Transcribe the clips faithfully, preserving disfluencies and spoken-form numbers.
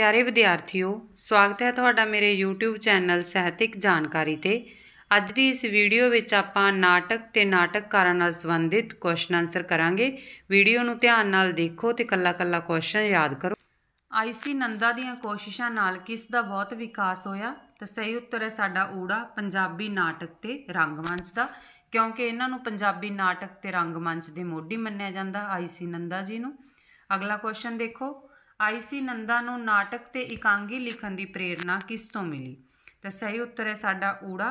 प्यारे विद्यार्थियों, स्वागत है तुहाडा मेरे यूट्यूब चैनल साहित्यिक जानकारी ते। अज की इस वीडियो विच आपां नाटक ते नाटककारां नाल संबंधित क्वेश्चन आंसर करांगे। वीडियो नूं ध्यान नाल देखो ते कल्ला कल्ला क्वेश्चन याद करो। आई सी नंदा दीआं कोशिशां नाल किस दा बहुत विकास होया? तो सही उत्तर है साडा ऊड़ा, पंजाबी नाटक ते रंगमंच दा, क्योंकि इन्हां नूं पंजाबी नाटक ते रंगमंच दे मोढी मन्निया जांदा आई सी नंदा जी नूं। अगला क्वेश्चन देखो, आई सी नंदा नूं नाटक ते एकांगी लिखण दी प्रेरणा किस तों मिली? तो सही उत्तर है साडा ऊड़ा,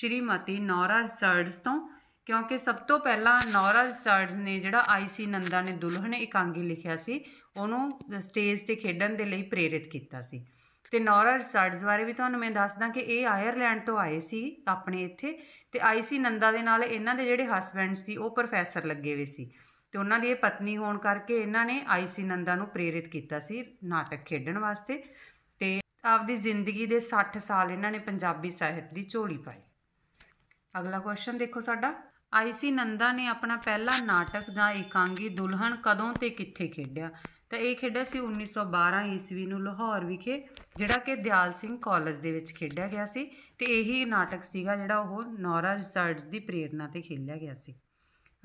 श्रीमती नौरा जर्डस तो, क्योंकि सब तो पहला नौरा जर्डस ने जिहड़ा आई सी नंदा ने दुल्हन एकांगी लिखिया सी, उहनूं स्टेज ते खेडण दे लई प्रेरित कीता सी। ते नौरा जर्डस बारे भी तुहानूं मैं दसदा कि ये आयरलैंड तो आए सी अपने इत्थे, ते आई सी नंदा दे नाल इन्हां दे जिहड़े हसबैंड सी ओह प्रोफैसर लगे हुए सी, तो उन्हों की पत्नी होने करके इन्होंने आई सी नंदा नूं प्रेरित किया सी नाटक खेडण वास्ते। तो आपकी जिंदगी के साठ साल इन्होंने पंजाबी साहित्य की झोली पाई। अगला क्वेश्चन देखो साडा, आई सी नंदा ने अपना पहला नाटक जां एकांगी दुल्हन कदों ते कित्थे खेडिया? तो ये खेडिया सी उन्नीस सौ बारह ईस्वी नूं लाहौर विखे, जिहड़ा कि दयाल सिंह कॉलेज दे विच खेडिया गया सी। ते यही नाटक सीगा जिहड़ा ओह नौरा रिसर्च की प्रेरणा ते खेलिया गया सी।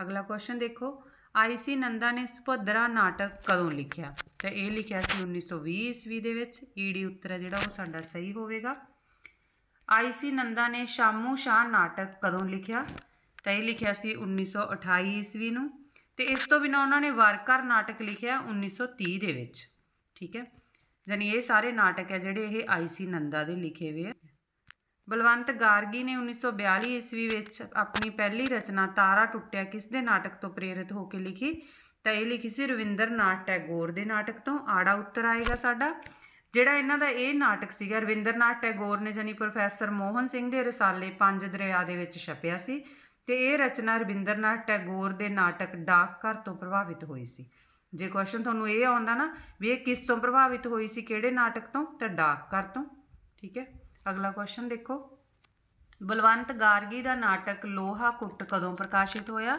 अगला क्वेश्चन देखो, आई सी नंदा ने सुभद्रा नाटक कदों लिखिया? तो ये लिखिया सी उन्नीस सौ भी ईस्वी दे विच। ईडी उत्तर है जिहड़ा ओह साडा सही होवेगा। आई सी नंदा ने शामू शाह नाटक कदों लिखिया? तो ये लिखिया सी उन्नीस सौ अठाई ईस्वी नूं। ते इस तो बिना उन्होंने वारकर नाटक लिखिया उन्नीस सौ तीह दे विच। ठीक है, जानी ये सारे नाटक है जिहड़े ये आई सी नंदा दे लिखे हुए हैं। बलवंत गार्गी ने उन्नीस सौ बयाली ईस्वी अपनी पहली रचना तारा टुटिया किस दे नाटक तो प्रेरित होकर लिखी? तो यह लिखी सी रविंद्रनाथ टैगोर दे नाटक तो। आड़ा उत्तर आएगा साडा। जिहड़ा इन्हां दा ये नाटक सीगा रविंद्रनाथ टैगोर ने जानी प्रोफैसर मोहन सिंह दे रसाले पंज दरिया दे विच छपिया सी। ते ये रचना रविंद्रनाथ टैगोर दे नाटक डाकघर तो प्रभावित हुई सी। जे क्वेश्चन तुहानूं ये आउंदा ना भी ये किस तो प्रभावित हुई सी, किहड़े नाटक तो, तो डाकघर तो। ठीक है, अगला क्वेश्चन देखो, बलवंत गार्गी का नाटक लोहा कुट कदों प्रकाशित होया?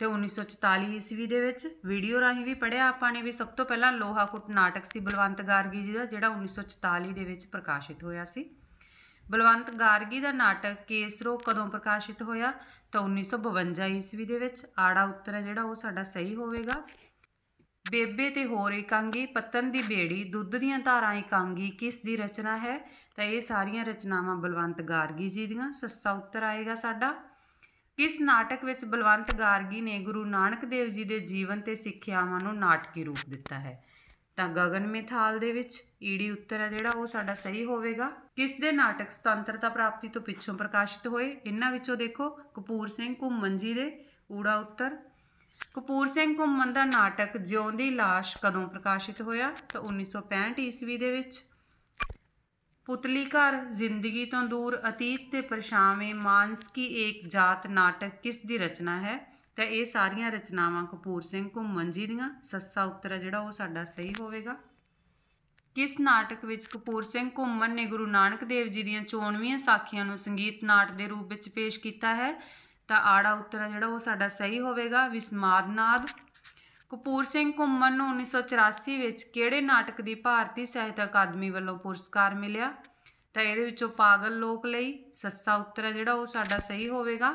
तो उन्नीस सौ चौताली ईस्वी दे विच। वीडियो राही भी पढ़िया आपां ने भी सब तो पहला लोहा कुट नाटक सी बलवंत गार्गी जी का, जिहड़ा उन्नीस सौ चौताली दे विच प्रकाशित होया सी। बलवंत गार्गी का नाटक केसरो कदों प्रकाशित होया? तो उन्नीस सौ बवंजा ईस्वी दे विच। आड़ा उत्तर है जिहड़ा ओह साडा सही होवेगा। बेबे ते होर एकांगी, पतन दी बेड़ी, दुध दीयां धारां एकांगी किस दी रचना है? तो ये सारियां रचनावां बलवंत गार्गी जी दीयां। सस्ता उत्तर आएगा साडा। किस नाटक विच बलवंत गार्गी ने गुरु नानक देव जी दे जीवन ते सिक्ख्यावां नूं नाटकी रूप दिता है? तो गगन मिथाल दे विच। ईडी उत्तर है जिहड़ा ओह साडा सही होवेगा। किस दे नाटक सुतंत्रता प्राप्ति तो पिछों प्रकाशित होए? इन्हां विचों देखो कपूर सिंह घुमन जी दे। ऊड़ा उत्तर। कपूर सिंह घुमन का नाटक जिउंदी लाश कदों प्रकाशित होया? तो उन्नीस सौ पैंठ ईस्वी दे विच। पुतली घर, जिंदगी तो दूर, अतीत ते परछावें, मानस की एक जात नाटक किस दी रचना है? तो ये सारियां रचनावां कपूर सिंह घुमन जी दीयां। सस्सा उत्तर है जिहड़ा ओह साडा सही होवेगा। किस नाटक विच कपूर सिंह घुमन ने गुरु नानक देव जी दीयां चोणवीआं साखियां नूं संगीत नाट के रूप में पेश किया है? तो आड़ा उत्तर है जिहड़ा ओह साडा सही होवेगा, विस्माद नाद। कपूर सिंह घुमन नूं उन्नीस सौ चौरासी विच किहड़े नाटक दी भारती साहित्य अकादमी वालों पुरस्कार मिलिया? तो इहदे विचों पागल लोक लई। सस्सा उत्तर है जिहड़ा ओह साडा सही होवेगा।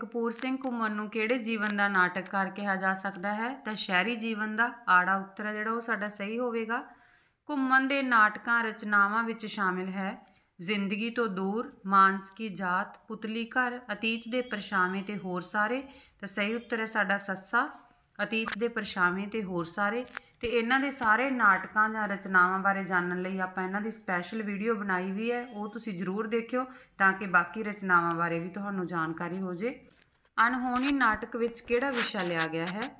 कपूर सिंह घुमन नूं किहड़े जीवन का नाटककार कहा जा सकता है? तो शहरी जीवन का। आड़ा उत्तर है जिहड़ा ओह साडा सही होवेगा। घुमन दे नाटकां रचनावां विच शामिल है जिंदगी तो दूर, मानस की जात, पुतली घर, अतीत के परछावें ते होर सारे। तो सही उत्तर है साडा सस्सा, अतीत के परछावें ते होर सारे। तो इन्हां दे सारे नाटकां जां रचनावां बारे जानने लई आपां इन्हां दी स्पैशल वीडियो बनाई भी है, वो तुसीं जरूर देखियो तां कि बाकी रचनावां बारे भी तुहानूं जानकारी हो जे। अणहोनी नाटक विच किहड़ा विशा लिया गया है?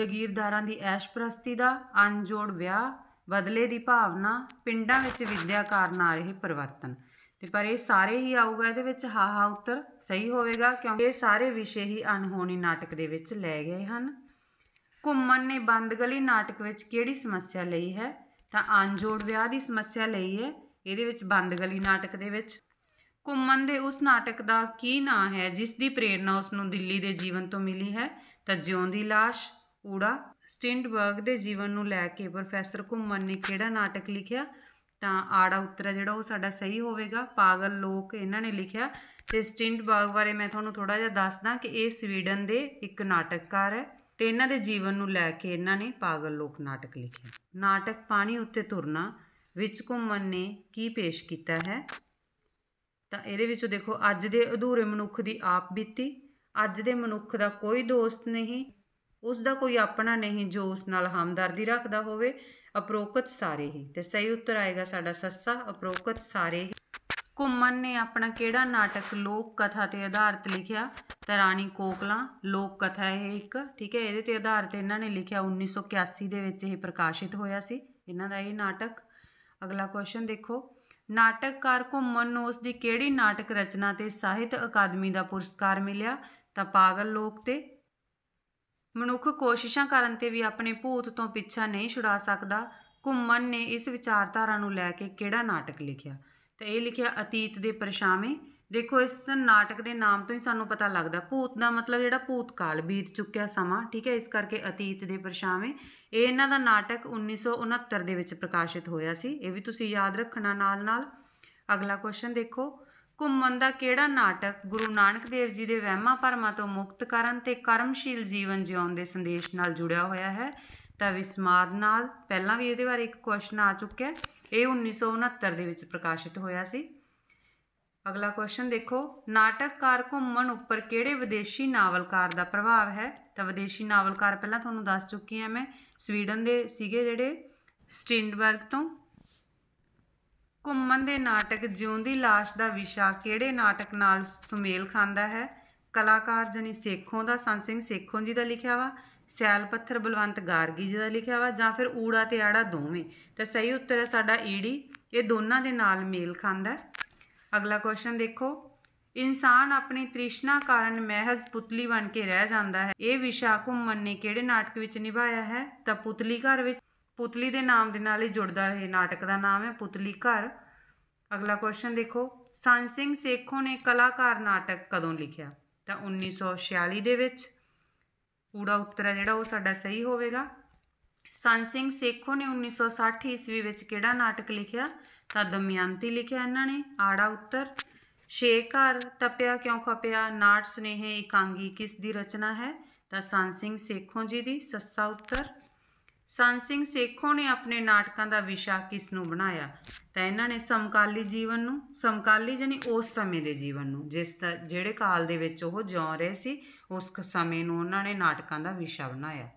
जगीरदारां दी ऐशप्रस्ती दा, अणजोड़ विआह, बदले की भावना, पिंडा विच विद्या कारण आ रहे परिवर्तन। ते पर ये सारे ही आऊगा इहदे विच। हा हा उत्तर सही होवेगा, क्योंकि ये सारे विषय ही अणहोनी नाटक दे विच लै गए हन। घुमन ने बंद गली नाटक विच किहड़ी समस्या लई है? तां अणजोड़ विआह दी समस्या लई है इहदे विच बंद गली नाटक दे विच। घुमन दे उस नाटक दा की नां है जिस दी प्रेरणा उस नूं दिल्ली दे जीवन तो मिली है? तां जिउंदी लाश। ऊड़ा ਸਟਿੰਡਬਰਗ ਦੇ ਜੀਵਨ ਨੂੰ ਲੈ ਕੇ ਪ੍ਰੋਫੈਸਰ ਘੁੰਮਣ ਨੇ ਕਿਹੜਾ ਨਾਟਕ ਲਿਖਿਆ? ਤਾਂ ਆੜਾ ਉੱਤਰਾ ਜਿਹੜਾ ਉਹ ਸਾਡਾ ਸਹੀ ਹੋਵੇਗਾ, ਪਾਗਲ ਲੋਕ ਇਹਨਾਂ ਨੇ ਲਿਖਿਆ। ਤੇ ਸਟਿੰਡਬਰਗ ਬਾਰੇ ਮੈਂ ਤੁਹਾਨੂੰ ਥੋੜਾ ਜਿਹਾ ਦੱਸਦਾ ਕਿ ਇਹ ਸਵੀਡਨ ਦੇ ਇੱਕ ਨਾਟਕਕਾਰ ਹੈ ਤੇ ਇਹਨਾਂ ਦੇ ਜੀਵਨ ਨੂੰ ਲੈ ਕੇ ਇਹਨਾਂ ਨੇ ਪਾਗਲ ਲੋਕ ਨਾਟਕ ਲਿਖਿਆ। ਨਾਟਕ ਪਾਣੀ ਉੱਤੇ ਤੁਰਨਾ ਵਿੱਚ ਘੁੰਮਣ ਨੇ ਕੀ ਪੇਸ਼ ਕੀਤਾ ਹੈ? ਤਾਂ ਇਹਦੇ ਵਿੱਚੋਂ ਦੇਖੋ, ਅੱਜ ਦੇ ਅਧੂਰੇ ਮਨੁੱਖ ਦੀ ਆਪ ਬੀਤੀ। ਅੱਜ ਦੇ ਮਨੁੱਖ ਦਾ ਕੋਈ ਦੋਸਤ ਨਹੀਂ, ਉਸ ਦਾ ਕੋਈ ਆਪਣਾ ਨਹੀਂ ਜੋ ਉਸ ਨਾਲ ਹਮਦਰਦੀ ਰੱਖਦਾ ਹੋਵੇ। ਅਪਰੋਕਤ ਸਾਰੇ ਹੀ, ਤੇ ਸਹੀ ਉੱਤਰ ਆਏਗਾ ਸਾਡਾ ਸੱਸਾ, ਅਪਰੋਕਤ ਸਾਰੇ ਹੀ। ਘੁੰਮਣ ਨੇ ਆਪਣਾ ਕਿਹੜਾ ਨਾਟਕ ਲੋਕ ਕਥਾ 'ਤੇ ਆਧਾਰਿਤ ਲਿਖਿਆ? ਤਾਂ ਰਾਣੀ ਕੋਕਲਾਂ ਲੋਕ ਕਥਾ ਇਹ ਇੱਕ, ਠੀਕ ਹੈ, ਇਹਦੇ 'ਤੇ ਆਧਾਰਿਤ ਇਹਨਾਂ ਨੇ ਲਿਖਿਆ। ਉੱਨੀ ਸੌ ਇਕਿਆਸੀ ਦੇ ਵਿੱਚ ਇਹ ਪ੍ਰਕਾਸ਼ਿਤ ਹੋਇਆ ਸੀ ਇਹਨਾਂ ਦਾ ਇਹ ਨਾਟਕ। ਅਗਲਾ ਕੁਐਸਚਨ ਦੇਖੋ, ਨਾਟਕਕਾਰ ਘੁੰਮਣ ਨੂੰ ਉਸ ਦੀ ਕਿਹੜੀ ਨਾਟਕ ਰਚਨਾ 'ਤੇ ਸਾਹਿਤ ਅਕਾਦਮੀ ਦਾ ਪੁਰਸਕਾਰ ਮਿਲਿਆ? ਤਾਂ ਪਾਗਲ ਲੋਕ 'ਤੇ। ਮਨੁੱਖ ਕੋਸ਼ਿਸ਼ਾਂ ਕਰਨ 'ਤੇ ਵੀ ਆਪਣੇ ਭੂਤ ਤੋਂ ਪਿੱਛਾ ਨਹੀਂ ਛੁਡਾ ਸਕਦਾ। ਘੁੰਮਣ ਨੇ ਇਸ ਵਿਚਾਰਧਾਰਾ ਨੂੰ ਲੈ ਕੇ ਕਿਹੜਾ ਨਾਟਕ ਲਿਖਿਆ? ਤਾਂ ਇਹ ਲਿਖਿਆ ਅਤੀਤ ਦੇ ਪਰਛਾਵੇਂ। ਦੇਖੋ, ਇਸ ਨਾਟਕ ਦੇ ਨਾਮ ਤੋਂ ਹੀ ਸਾਨੂੰ ਪਤਾ ਲੱਗਦਾ ਭੂਤ ਦਾ ਮਤਲਬ ਜਿਹੜਾ ਭੂਤਕਾਲ, ਬੀਤ ਚੁੱਕਿਆ ਸਮਾਂ, ਠੀਕ ਹੈ, ਇਸ ਕਰਕੇ ਅਤੀਤ ਦੇ ਪਰਛਾਵੇਂ। ਇਹ ਇਹਨਾਂ ਦਾ ਨਾਟਕ ਉੱਨੀ ਸੌ ਉਣਹੱਤਰ ਦੇ ਵਿੱਚ ਪ੍ਰਕਾਸ਼ਿਤ ਹੋਇਆ ਸੀ, ਇਹ ਵੀ ਤੁਸੀਂ ਯਾਦ ਰੱਖਣਾ ਨਾਲ ਨਾਲ। ਅਗਲਾ ਕੁਐਸਚਨ ਦੇਖੋ, ਘੁੰਮਣ ਦਾ ਕਿਹੜਾ ਨਾਟਕ ਗੁਰੂ ਨਾਨਕ ਦੇਵ ਜੀ ਦੇ ਵਹਿਮਾਂ ਭਰਮਾਂ ਤੋਂ ਮੁਕਤ ਕਰਨ ਅਤੇ ਕਰਮਸ਼ੀਲ ਜੀਵਨ ਜਿਉਣ ਦੇ ਸੰਦੇਸ਼ ਨਾਲ ਜੁੜਿਆ ਹੋਇਆ ਹੈ? ਤਾਂ ਵਿਸਮਾਦ ਨਾਲ। ਪਹਿਲਾਂ ਵੀ ਇਹਦੇ ਬਾਰੇ ਇੱਕ ਕੁਐਸਚਨ ਆ ਚੁੱਕਿਆ, ਇਹ ਉੱਨੀ ਸੌ ਉਣਹੱਤਰ ਦੇ ਵਿੱਚ ਪ੍ਰਕਾਸ਼ਿਤ ਹੋਇਆ ਸੀ। ਅਗਲਾ ਕੁਐਸਚਨ ਦੇਖੋ, ਨਾਟਕਕਾਰ ਘੁੰਮਣ ਉੱਪਰ ਕਿਹੜੇ ਵਿਦੇਸ਼ੀ ਨਾਵਲਕਾਰ ਦਾ ਪ੍ਰਭਾਵ ਹੈ? ਤਾਂ ਵਿਦੇਸ਼ੀ ਨਾਵਲਕਾਰ ਪਹਿਲਾਂ ਤੁਹਾਨੂੰ ਦੱਸ ਚੁੱਕੀ ਹਾਂ ਮੈਂ, ਸਵੀਡਨ ਦੇ ਸੀਗੇ ਜਿਹੜੇ, ਸਟਿੰਡਬਰਗ ਤੋਂ। ਘੁੰਮਣ ਦੇ ਨਾਟਕ ਜਿਉਂਦੀ ਲਾਸ਼ ਦਾ ਵਿਸ਼ਾ ਕਿਹੜੇ ਨਾਟਕ ਨਾਲ ਸੁਮੇਲ ਖਾਂਦਾ ਹੈ? ਕਲਾਕਾਰ ਜਾਨੀ ਸੇਖੋਂ ਦਾ, ਸੰਤ ਸਿੰਘ ਸੇਖੋਂ ਜੀ ਦਾ ਲਿਖਿਆ ਵਾ, ਸੈਲ ਪੱਥਰ ਬਲਵੰਤ ਗਾਰਗੀ ਜੀ ਦਾ ਲਿਖਿਆ ਵਾ, ਜਾਂ ਫਿਰ ਊੜਾ ਤੇ ਆੜਾ ਦੋਵੇਂ। ਤਾਂ ਸਹੀ ਉੱਤਰ ਹੈ ਸਾਡਾ ਈੜੀ, ਇਹ ਦੋਨਾਂ ਦੇ ਨਾਲ ਮੇਲ ਖਾਂਦਾ। ਅਗਲਾ ਕੁਐਸਚਨ ਦੇਖੋ, ਇਨਸਾਨ ਆਪਣੀ ਤ੍ਰਿਸ਼ਨਾ ਕਾਰਨ ਮਹਿਜ਼ ਪੁਤਲੀ ਬਣ ਕੇ ਰਹਿ ਜਾਂਦਾ ਹੈ, ਇਹ ਵਿਸ਼ਾ ਘੁੰਮਣ ਨੇ ਕਿਹੜੇ ਨਾਟਕ ਵਿੱਚ ਨਿਭਾਇਆ ਹੈ? ਤਾਂ ਪੁਤਲੀ ਘਰ ਵਿੱਚ। ਪੁਤਲੀ ਦੇ ਨਾਮ ਦੇ ਨਾਲ ਹੀ ਜੁੜਦਾ ਇਹ ਨਾਟਕ ਦਾ ਨਾਮ ਹੈ ਪੁਤਲੀ ਘਰ। ਅਗਲਾ ਕੁਐਸਚਨ ਦੇਖੋ, ਸੰਤ ਸਿੰਘ ਸੇਖੋਂ ਨੇ ਕਲਾਕਾਰ ਨਾਟਕ ਕਦੋਂ ਲਿਖਿਆ? ਤਾਂ ਉੱਨੀ ਸੌ ਛਿਆਲੀ ਦੇ ਵਿੱਚ। ਊੜਾ ਉੱਤਰ ਜਿਹੜਾ ਉਹ ਸਾਡਾ ਸਹੀ ਹੋਵੇਗਾ। ਸੰਤ ਸਿੰਘ ਸੇਖੋਂ ਨੇ ਉੱਨੀ ਸੌ ਸੱਠ ਈਸਵੀ ਵਿੱਚ ਕਿਹੜਾ ਨਾਟਕ ਲਿਖਿਆ? ਤਾਂ ਦਮਿਅੰਤੀ ਲਿਖਿਆ ਇਹਨਾਂ ਨੇ। ਆੜਾ ਉੱਤਰ। ਛੇ ਘਰ, ਤਪਿਆ ਕਿਉਂ ਖਪਿਆ, ਨਾਟ ਸੁਨੇਹੇ ਇਕਾਂਗੀ ਕਿਸ ਦੀ ਰਚਨਾ ਹੈ? ਤਾਂ ਸੰਤ ਸਿੰਘ ਸੇਖੋਂ ਜੀ ਦੀ। ਸੱਸਾ ਉੱਤਰ। ਸੰਤ ਸਿੰਘ ਸੇਖੋਂ ਨੇ ਆਪਣੇ ਨਾਟਕਾਂ ਦਾ ਵਿਸ਼ਾ ਕਿਸ ਨੂੰ ਬਣਾਇਆ? ਤਾਂ ਇਹਨਾਂ ਨੇ ਸਮਕਾਲੀ ਜੀਵਨ ਨੂੰ, ਸਮਕਾਲੀ ਜਾਨੀ ਉਸ ਸਮੇਂ ਦੇ ਜੀਵਨ ਨੂੰ ਜਿਸ ਦਾ ਜਿਹੜੇ ਕਾਲ ਦੇ ਵਿੱਚ ਉਹ ਜਿਉਂ ਰਹੇ ਸੀ ਉਸ ਸਮੇਂ ਨੂੰ ਉਹਨਾਂ ਨੇ ਨਾਟਕਾਂ ਦਾ ਵਿਸ਼ਾ ਬਣਾਇਆ।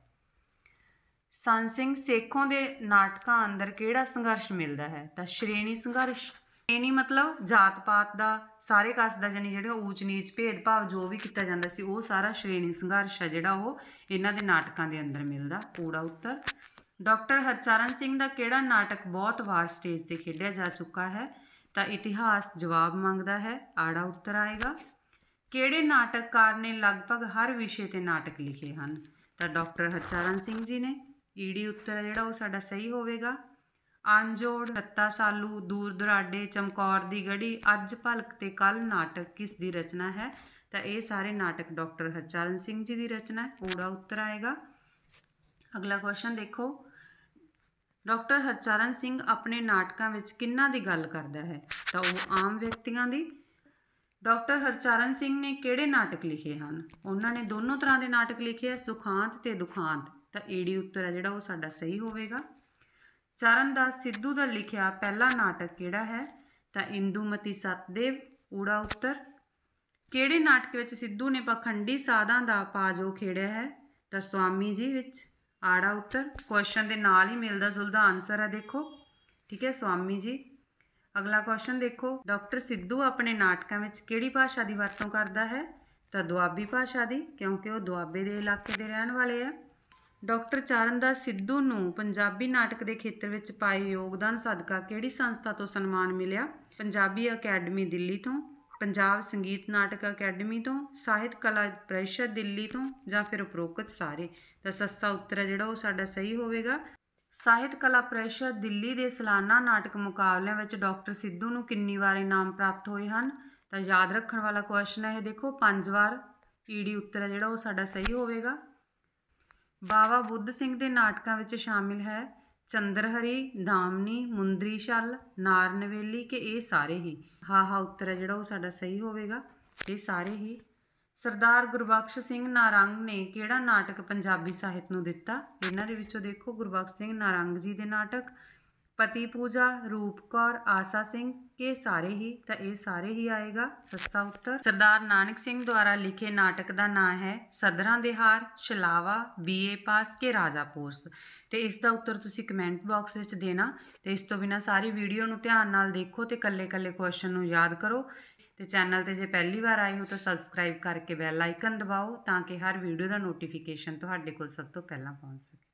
ਸੰਤ ਸਿੰਘ ਸੇਖੋਂ ਦੇ ਨਾਟਕਾਂ ਅੰਦਰ ਕਿਹੜਾ ਸੰਘਰਸ਼ ਮਿਲਦਾ ਹੈ? ਤਾਂ ਸ਼੍ਰੇਣੀ ਸੰਘਰਸ਼। ਸ਼੍ਰੇਣੀ ਮਤਲਬ ਜਾਤ ਪਾਤ ਦਾ, ਸਾਰੇ ਕਾਸਟ ਦਾ, ਜਾਨੀ ਜਿਹੜੇ ਊਚ ਨੀਚ ਭੇਦਭਾਵ ਜੋ ਵੀ ਕੀਤਾ ਜਾਂਦਾ ਸੀ ਉਹ ਸਾਰਾ ਸ਼੍ਰੇਣੀ ਸੰਘਰਸ਼ ਹੈ ਜਿਹੜਾ ਉਹ ਇਹਨਾਂ ਦੇ ਨਾਟਕਾਂ ਦੇ ਅੰਦਰ ਮਿਲਦਾ। ਊੜਾ ਉੱਤਰ। ਡਾਕਟਰ ਹਰਚਰਨ ਸਿੰਘ ਦਾ ਕਿਹੜਾ ਨਾਟਕ ਬਹੁਤ ਵਾਰ ਸਟੇਜ 'ਤੇ ਖੇਡਿਆ ਜਾ ਚੁੱਕਾ ਹੈ? ਤਾਂ ਇਤਿਹਾਸ ਜਵਾਬ ਮੰਗਦਾ ਹੈ। ਆੜਾ ਉੱਤਰ ਆਏਗਾ। ਕਿਹੜੇ ਨਾਟਕਕਾਰ ਨੇ ਲਗਭਗ ਹਰ ਵਿਸ਼ੇ 'ਤੇ ਨਾਟਕ ਲਿਖੇ ਹਨ? ਤਾਂ ਡਾਕਟਰ ਹਰਚਰਨ ਸਿੰਘ ਜੀ ਨੇ। ਈੜੀ ਉੱਤਰ ਜਿਹੜਾ ਉਹ ਸਾਡਾ ਸਹੀ ਹੋਵੇਗਾ। ਅਣਜੋੜ, ਰੱਤਾ ਸਾਲੂ, ਦੂਰ ਦੁਰਾਡੇ, ਚਮਕੌਰ ਦੀ ਗੜੀ, ਅੱਜ ਭਲਕ ਤੇ ਕੱਲ ਨਾਟਕ ਕਿਸ ਦੀ ਰਚਨਾ ਹੈ? ਤਾਂ ਇਹ ਸਾਰੇ ਨਾਟਕ ਡਾਕਟਰ ਹਰਚਰਨ ਸਿੰਘ ਜੀ ਦੀ ਰਚਨਾ ਹੈ। ਊੜਾ ਉੱਤਰ ਆਏਗਾ। ਅਗਲਾ ਕੁਐਸਚਨ ਦੇਖੋ, ਡਾਕਟਰ ਹਰਚਰਨ ਸਿੰਘ ਆਪਣੇ ਨਾਟਕਾਂ ਵਿੱਚ ਕਿਹਨਾਂ ਦੀ ਗੱਲ ਕਰਦਾ ਹੈ? ਤਾਂ ਉਹ ਆਮ ਵਿਅਕਤੀਆਂ ਦੀ। ਡਾਕਟਰ ਹਰਚਰਨ ਸਿੰਘ ਨੇ ਕਿਹੜੇ ਨਾਟਕ ਲਿਖੇ ਹਨ? ਉਹਨਾਂ ਨੇ ਦੋਨੋਂ ਤਰ੍ਹਾਂ ਦੇ ਨਾਟਕ ਲਿਖੇ ਹੈ, ਸੁਖਾਂਤ ਤੇ ਦੁਖਾਂਤ। ਤਾਂ ਈੜੀ ਉੱਤਰ ਹੈ ਜਿਹੜਾ ਉਹ ਸਾਡਾ ਸਹੀ ਹੋਵੇਗਾ। ਚਰਨਦਾਸ ਸਿੱਧੂ ਦਾ ਲਿਖਿਆ ਪਹਿਲਾ ਨਾਟਕ ਕਿਹੜਾ ਹੈ? ਤਾਂ ਇੰਦੂਮਤੀ ਸਤਦੇਵ। ਊੜਾ ਉੱਤਰ। ਕਿਹੜੇ ਨਾਟਕ ਵਿੱਚ ਸਿੱਧੂ ਨੇ ਪਖੰਡੀ ਸਾਧਾਂ ਦਾ ਪਾਜੋ ਖੇੜਿਆ ਹੈ? ਤਾਂ ਸਵਾਮੀ ਜੀ ਵਿੱਚ। ਆੜਾ ਉੱਤਰ। ਕੁਐਸਚਨ ਦੇ ਨਾਲ ਹੀ ਮਿਲਦਾ ਜੁਲਦਾ ਆਨਸਰ ਹੈ ਦੇਖੋ, ਠੀਕ ਹੈ, ਸਵਾਮੀ ਜੀ। ਅਗਲਾ ਕੁਐਸਚਨ ਦੇਖੋ, ਡਾਕਟਰ ਸਿੱਧੂ ਆਪਣੇ ਨਾਟਕਾਂ ਵਿੱਚ ਕਿਹੜੀ ਭਾਸ਼ਾ ਦੀ ਵਰਤੋਂ ਕਰਦਾ ਹੈ? ਤਾਂ ਦੁਆਬੀ ਭਾਸ਼ਾ ਦੀ, ਕਿਉਂਕਿ ਉਹ ਦੁਆਬੇ ਦੇ ਇਲਾਕੇ ਦੇ ਰਹਿਣ ਵਾਲੇ ਆ। ਡਾਕਟਰ ਚਰਨਦਾਸ ਸਿੱਧੂ ਨੂੰ ਪੰਜਾਬੀ ਨਾਟਕ ਦੇ ਖੇਤਰ ਵਿੱਚ ਪਾਏ ਯੋਗਦਾਨ ਸਦਕਾ ਕਿਹੜੀ ਸੰਸਥਾ ਤੋਂ ਸਨਮਾਨ ਮਿਲਿਆ? ਪੰਜਾਬੀ ਅਕੈਡਮੀ ਦਿੱਲੀ ਤੋਂ, ਪੰਜਾਬ ਸੰਗੀਤ ਨਾਟਕ ਅਕੈਡਮੀ ਤੋਂ, ਸਾਹਿਤ ਕਲਾ ਪ੍ਰੀਸ਼ਦ ਦਿੱਲੀ ਤੋਂ, ਜਾਂ ਫਿਰ ਉਪਰੋਕਤ ਸਾਰੇ। ਤਾਂ ਸੱਸਾ ਉੱਤਰ ਹੈ ਜਿਹੜਾ ਉਹ ਸਾਡਾ ਸਹੀ ਹੋਵੇਗਾ। ਸਾਹਿਤ ਕਲਾ ਪ੍ਰੀਸ਼ਦ ਦਿੱਲੀ ਦੇ ਸਾਲਾਨਾ ਨਾਟਕ ਮੁਕਾਬਲਿਆਂ ਵਿੱਚ ਡਾਕਟਰ ਸਿੱਧੂ ਨੂੰ ਕਿੰਨੀ ਵਾਰ ਇਨਾਮ ਪ੍ਰਾਪਤ ਹੋਏ ਹਨ? ਤਾਂ ਯਾਦ ਰੱਖਣ ਵਾਲਾ ਕੁਐਸਚਨ ਹੈ ਇਹ ਦੇਖੋ, ਪੰਜ ਵਾਰ। ਈੜੀ ਉੱਤਰ ਹੈ ਜਿਹੜਾ ਉਹ ਸਾਡਾ ਸਹੀ ਹੋਵੇਗਾ। बाबा बुद्ध सिंह के नाटकों में शामिल है चंद्रहरी, दामनी, मुंदरी छल, नार नवेली के ये सारे ही। हाँ हाँ उत्तर है जोड़ा वो साडा सही होगा, ये सारे ही। सरदार गुरबख्श सिंह नारंग ने किहड़ा नाटक पंजाबी साहित नूं दिता? इन्हां दे विचों देखो गुरबख्श सिंह नारंग जी के नाटक पति पूजा, रूप कौर, आसा सिंह के सारे ही, तो ये सारे ही आएगा सस्सा उत्तर। सरदार नानक सिंह द्वारा लिखे नाटक का नाम है सदरां दे हार, छलावा, बी ए पास के राजा पोस। तो इसका उत्तर तुसी कमेंट बॉक्स में देना। तो इस तो बिना सारी वीडियो नूं ध्यान नाल देखो तो कल्ले कल्ले क्वेश्चन नूं याद करो। तो चैनल पर जे पहली बार आए हो तो सबसक्राइब करके बैल आइकन दबाओ ताकि हर वीडियो का नोटिफिकेशन तुहाडे कोल सब तो पहला पहुँच सके।